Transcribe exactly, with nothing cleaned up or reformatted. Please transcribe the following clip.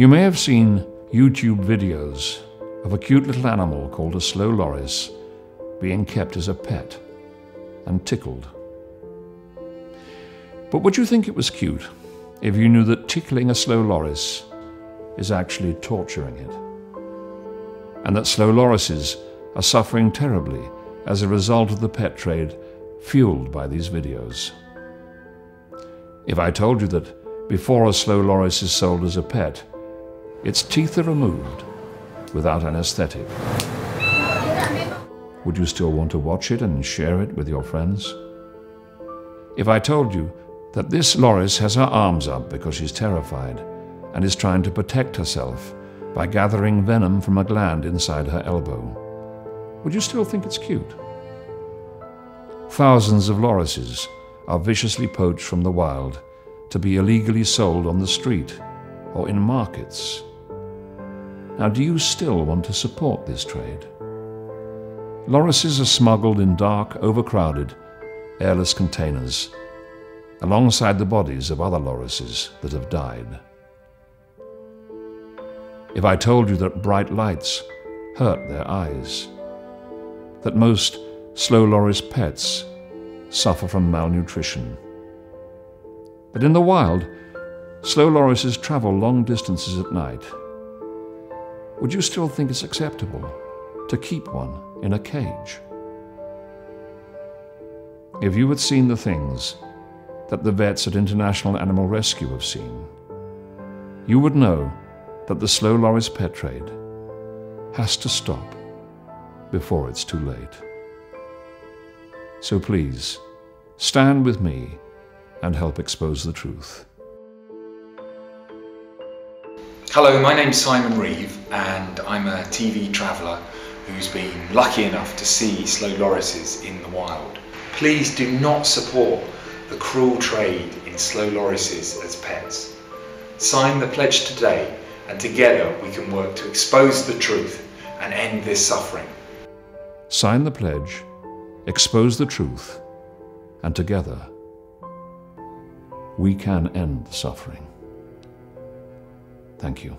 You may have seen YouTube videos of a cute little animal called a slow loris being kept as a pet and tickled. But would you think it was cute if you knew that tickling a slow loris is actually torturing it? And that slow lorises are suffering terribly as a result of the pet trade fueled by these videos. If I told you that before a slow loris is sold as a pet, its teeth are removed without anesthetic, would you still want to watch it and share it with your friends? If I told you that this loris has her arms up because she's terrified and is trying to protect herself by gathering venom from a gland inside her elbow, would you still think it's cute? Thousands of lorises are viciously poached from the wild to be illegally sold on the street or in markets. Now, do you still want to support this trade? Lorises are smuggled in dark, overcrowded, airless containers alongside the bodies of other lorises that have died. If I told you that bright lights hurt their eyes, that most slow loris pets suffer from malnutrition. But in the wild, slow lorises travel long distances at night. Would you still think it's acceptable to keep one in a cage? If you had seen the things that the vets at International Animal Rescue have seen, you would know that the slow loris pet trade has to stop before it's too late. So please, stand with me and help expose the truth. Hello, my name's Simon Reeve and I'm a T V traveller who's been lucky enough to see slow lorises in the wild. Please do not support the cruel trade in slow lorises as pets. Sign the pledge today and together we can work to expose the truth and end this suffering. Sign the pledge, expose the truth, and together we can end the suffering. Thank you.